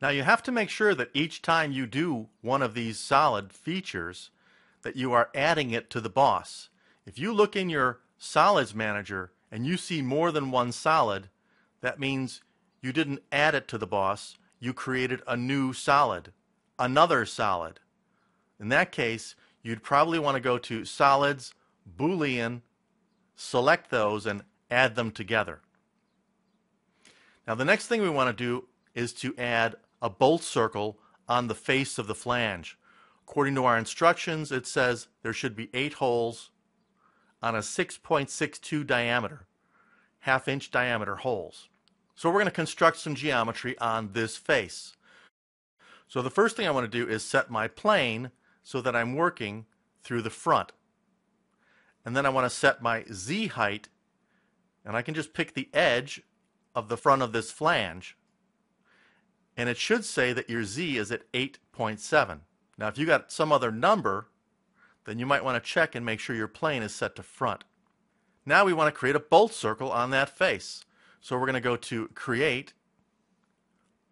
Now you have to make sure that each time you do one of these solid features that you are adding it to the boss. If you look in your solids manager and you see more than one solid, that means you didn't add it to the boss, you created a new solid, another solid. In that case, you'd probably want to go to Solids, Boolean, select those and add them together. Now the next thing we want to do is to add a bolt circle on the face of the flange. According to our instructions, it says there should be 8 holes on a 6.62 diameter, half-inch diameter holes. So we're going to construct some geometry on this face. So the first thing I want to do is set my plane so that I'm working through the front. And then I want to set my Z height, and I can just pick the edge of the front of this flange, and it should say that your Z is at 8.7. Now if you got some other number, then you might want to check and make sure your plane is set to front. Now we want to create a bolt circle on that face. So we're going to go to Create,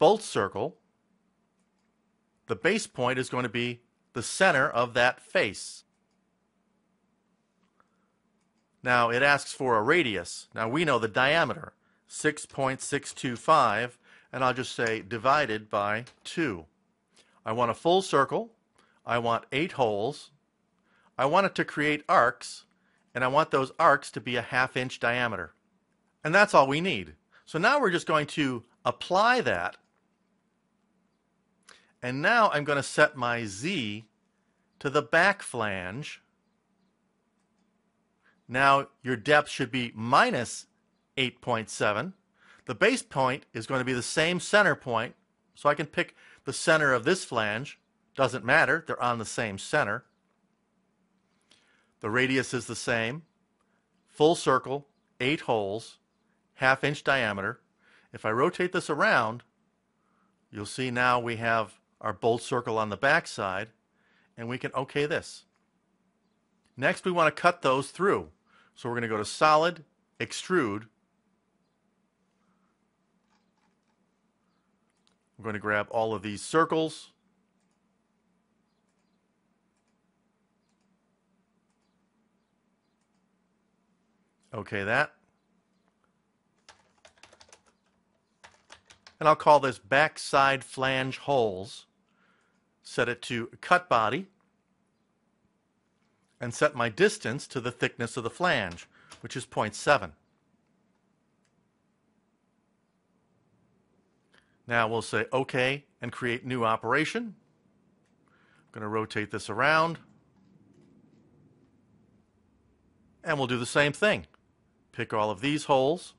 Bolt Circle. The base point is going to be the center of that face. Now it asks for a radius. Now we know the diameter, 6.625, and I'll just say divided by 2. I want a full circle. I want 8 holes. I want it to create arcs, and I want those arcs to be a half-inch diameter. And that's all we need. So now we're just going to apply that. And now I'm going to set my Z to the back flange. Now your depth should be minus 8.7. The base point is going to be the same center point, so I can pick the center of this flange. Doesn't matter, they're on the same center. The radius is the same. Full circle, 8 holes, half-inch diameter. If I rotate this around, you'll see now we have our bolt circle on the back side, and we can OK this. Next, we want to cut those through. So we're going to go to Solid, Extrude. We're going to grab all of these circles. OK that. And I'll call this backside flange holes. Set it to cut body. And set my distance to the thickness of the flange, which is 0.7. Now we'll say OK and create new operation. I'm going to rotate this around. And we'll do the same thing. Pick all of these holes.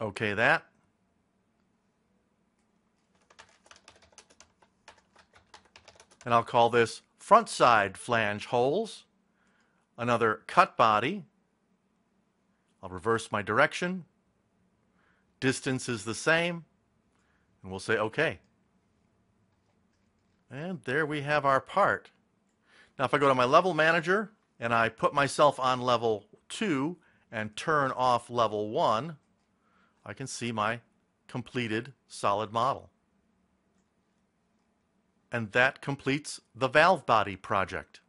OK that. And I'll call this front side flange holes. Another cut body. I'll reverse my direction. Distance is the same. And we'll say OK. And there we have our part. Now if I go to my level manager and I put myself on level 2 and turn off level 1, I can see my completed solid model. And that completes the valve body project.